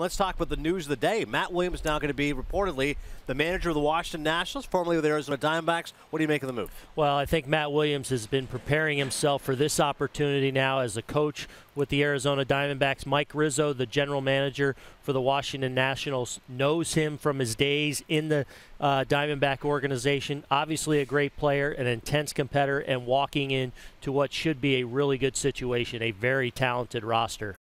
Let's talk about the news of the day. Matt Williams now going to be reportedly the manager of the Washington Nationals, formerly with the Arizona Diamondbacks. What do you make of the move? Well, I think Matt Williams has been preparing himself for this opportunity now as a coach with the Arizona Diamondbacks. Mike Rizzo, the general manager for the Washington Nationals, knows him from his days in the Diamondback organization. Obviously a great player, an intense competitor, and walking in to what should be a really good situation, a very talented roster.